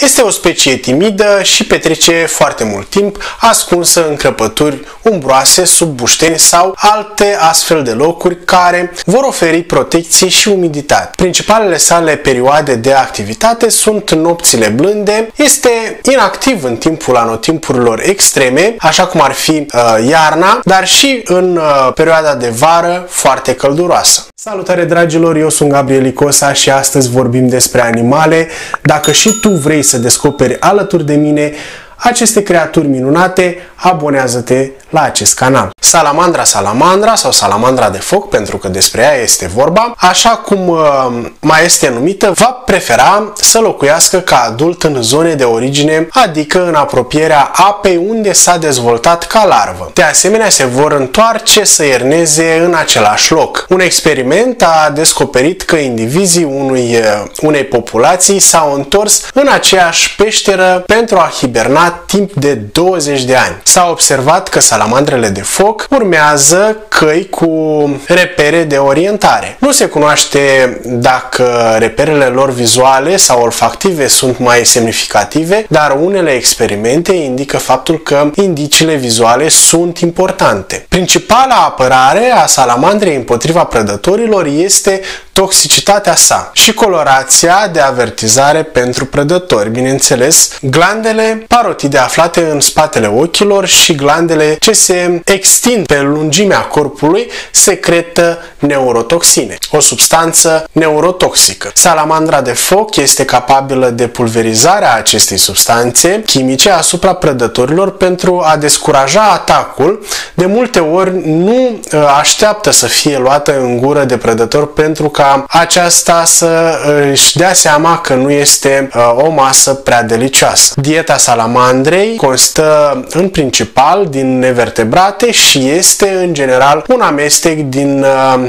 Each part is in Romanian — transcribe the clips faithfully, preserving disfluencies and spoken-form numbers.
Este o specie timidă și petrece foarte mult timp ascunsă în crăpături umbroase, sub bușteni sau alte astfel de locuri care vor oferi protecție și umiditate. Principalele sale perioade de activitate sunt nopțile blânde. Este inactiv în timpul anotimpurilor extreme, așa cum ar fi uh, iarna, dar și în uh, perioada de vară foarte călduroasă. Salutare dragilor, eu sunt Gabriel Lycosa și astăzi vorbim despre animale. Dacă și tu vrei să descoperi alături de mine aceste creaturi minunate, abonează-te la acest canal. Salamandra salamandra sau salamandra de foc, pentru că despre ea este vorba, așa cum uh, mai este numită, va prefera să locuiască ca adult în zone de origine, adică în apropierea apei unde s-a dezvoltat ca larvă. De asemenea, se vor întoarce să ierneze în același loc. Un experiment a descoperit că indivizii unui, uh, unei populații s-au întors în aceeași peșteră pentru a hiberna timp de douăzeci de ani. S-a observat că salamandrele de foc urmează căi cu repere de orientare. Nu se cunoaște dacă reperele lor vizuale sau olfactive sunt mai semnificative, dar unele experimente indică faptul că indiciile vizuale sunt importante. Principala apărare a salamandrei împotriva prădătorilor este toxicitatea sa și colorația de avertizare pentru prădători, bineînțeles, glandele parotide aflate în spatele ochilor și glandele ce se extind pe lungimea corpului secretă neurotoxine, o substanță neurotoxică. Salamandra de foc este capabilă de pulverizarea acestei substanțe chimice asupra prădătorilor pentru a descuraja atacul. De multe ori nu așteaptă să fie luată în gură de prădător pentru ca aceasta să își dea seama că nu este o masă prea delicioasă. Dieta salamandrei constă în principal din nevertebrate și este în general un amestec din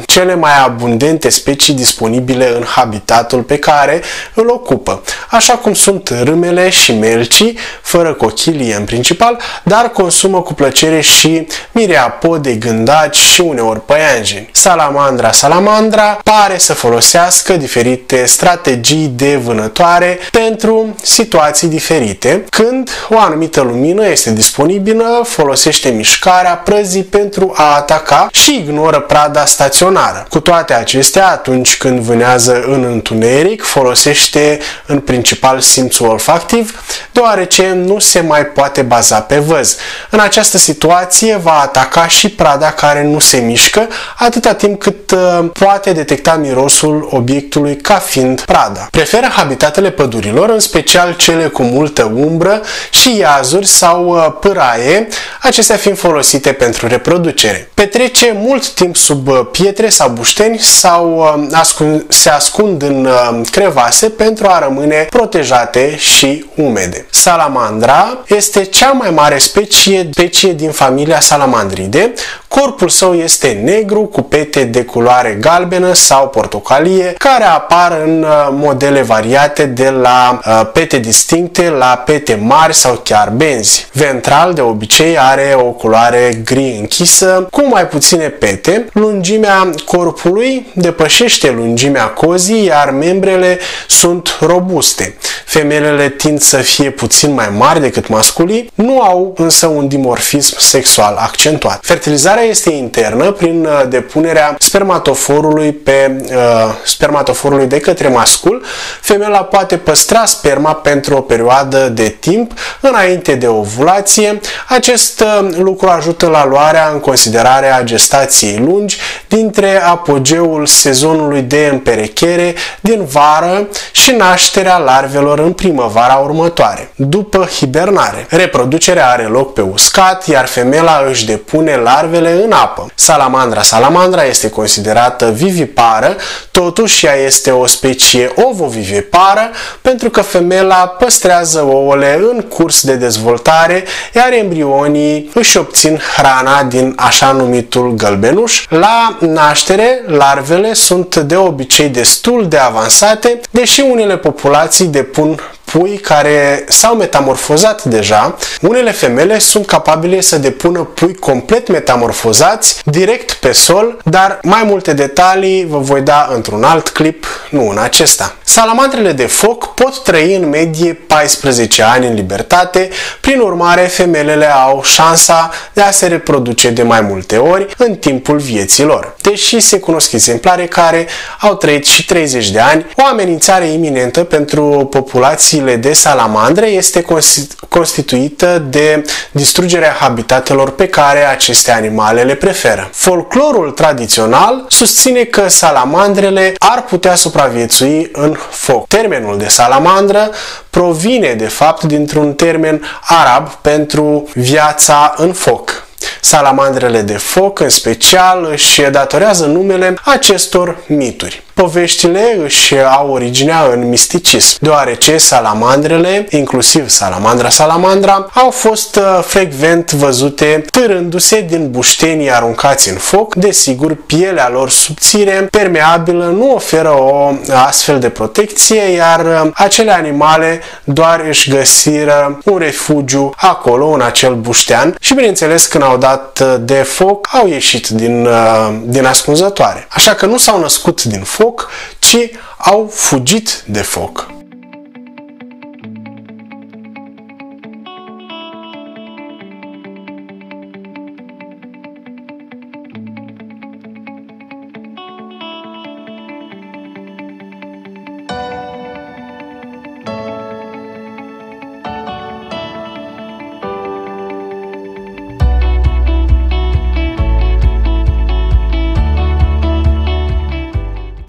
cele mai abundente specii disponibile în habitatul pe care îl ocupă, așa cum sunt râmele și melcii, fără cochilie în principal, dar consumă cu plăcere și miriapode, gândaci și uneori păianjeni. Salamandra salamandra pare să folosească diferite strategii de vânătoare pentru situații diferite. Când o anumită lumină este disponibilă, folosește mișcarea prăzii pentru a ataca și ignoră prada staționară. Cu toate acestea, atunci când vânează în întuneric, folosește în principal simțul olfactiv, deoarece nu se mai poate baza pe văz. În această situație va ataca și prada care nu se mișcă, atâta timp cât poate detecta mirosul obiectului ca fiind prada. Preferă habitatele pădurilor, în special cele cu multă umbră și iazuri sau pâraie, acestea fiind folosite pentru reproducere. Petrece mult timp sub pietre sau bușteni sau ascund, se ascund în crevase pentru a rămâne protejate și umede. Salamandra este cea mai mare specie, specie din familia salamandride. Corpul său este negru cu pete de culoare galbenă sau portocalie, care apar în modele variate de la pete distincte la pete mari sau chiar benzi. Ventral, de obicei, are o culoare gri închisă cu mai puține pete. Lungimea corpului depășește lungimea cozii, iar membrele sunt robuste. Femelele tind să fie puțin mai mari decât masculii, nu au însă un dimorfism sexual accentuat. Fertilizarea este internă prin depunerea spermatoforului pe spermatoforului de către mascul. Femeia poate păstra sperma pentru o perioadă de timp înainte de ovulație. Acest lucru ajută la luarea în considerare a gestației lungi dintre apogeul sezonului de împerechere din vară și nașterea larvelor în primăvara următoare. După hibernare, reproducerea are loc pe uscat, iar femeia își depune larvele în apă. Salamandra salamandra este considerată vivipară, totuși ea este o specie ovovivipară pentru că femeia păstrează ouăle în curs de dezvoltare, iar embrionii își obțin hrana din așa numitul gălbenuș. La naștere, larvele sunt de obicei destul de avansate, deși unele populații depun pui care s-au metamorfozat deja. Unele femele sunt capabile să depună pui complet metamorfozați direct pe sol, dar mai multe detalii vă voi da într-un alt clip, nu în acesta. Salamandrele de foc pot trăi în medie paisprezece ani în libertate, prin urmare femelele au șansa de a se reproduce de mai multe ori în timpul vieții lor. Deși se cunosc exemplare care au trăit și treizeci de ani, o amenințare iminentă pentru populațiile de salamandre este constituită de distrugerea habitatelor pe care aceste animale le preferă. Folclorul tradițional susține că salamandrele ar putea supraviețui în foc. Termenul de salamandră provine de fapt dintr-un termen arab pentru viața în foc. Salamandrele de foc, în special, își datorează numele acestor mituri. Poveștile își au originea în misticism, deoarece salamandrele, inclusiv salamandra salamandra, au fost frecvent văzute târându-se din buștenii aruncați în foc. Desigur, pielea lor subțire, permeabilă, nu oferă o astfel de protecție, iar acele animale doar își găsiră un refugiu acolo, în acel buștean, și bineînțeles, când au dat de foc, au ieșit din, din ascunzătoare. Așa că nu s-au născut din foc, ci au fugit de foc.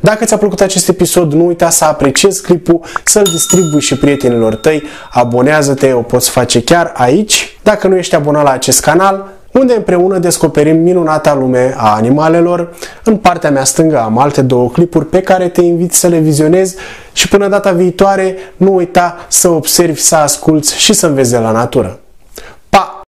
Dacă ți-a plăcut acest episod, nu uita să apreciezi clipul, să-l distribui și prietenilor tăi, abonează-te, o poți face chiar aici, dacă nu ești abonat la acest canal, unde împreună descoperim minunata lume a animalelor. În partea mea stângă am alte două clipuri pe care te invit să le vizionezi și până data viitoare, nu uita să observi, să asculți și să înveți de la natură.